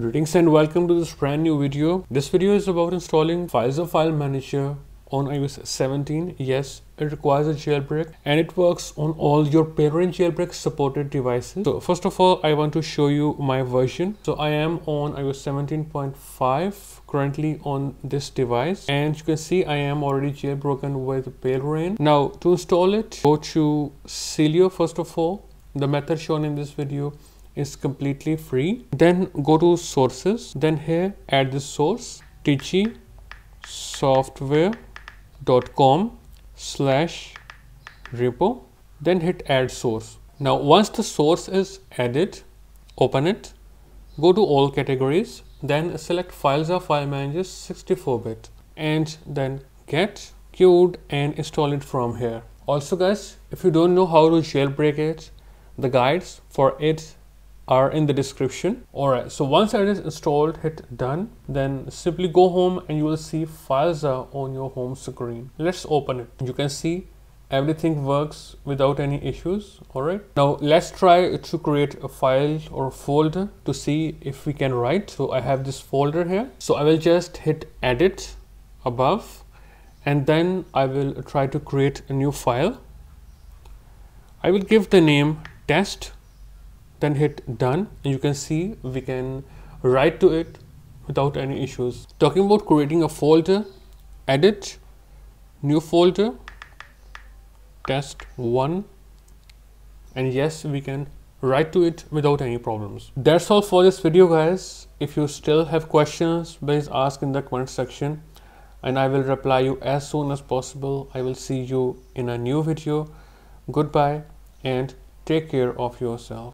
Greetings and welcome to this brand new video. This video is about installing Filza File Manager on iOS 17. Yes, it requires a jailbreak and it works on all your parent jailbreak supported devices. So first of all, I want to show you my version. So I am on iOS 17.5 currently on this device, and you can see I am already jailbroken with Palera1n. Now to install it, go to Cydia first of all. The method shown in this video is completely free. Then go to sources, then here add this source, tgsoftware.com/repo, then hit add source. Now once the source is added, open it, go to all categories, then select Filza File Manager 64-bit and then get queued and install it from here. Also guys, if you don't know how to jailbreak it, the guides for it are in the description. Alright, so once it is installed, hit done, then simply go home and you will see Filza on your home screen. Let's open it. You can see everything works without any issues. Alright, now let's try to create a file or a folder to see if we can write. So I have this folder here, so I will just hit edit above and then I will try to create a new file. I will give the name test, then hit done, and you can see we can write to it without any issues. Talking about creating a folder, edit, new folder, test1, and yes, we can write to it without any problems. That's all for this video guys. If you still have questions, please ask in the comment section and I will reply you as soon as possible. I will see you in a new video. Goodbye and take care of yourself.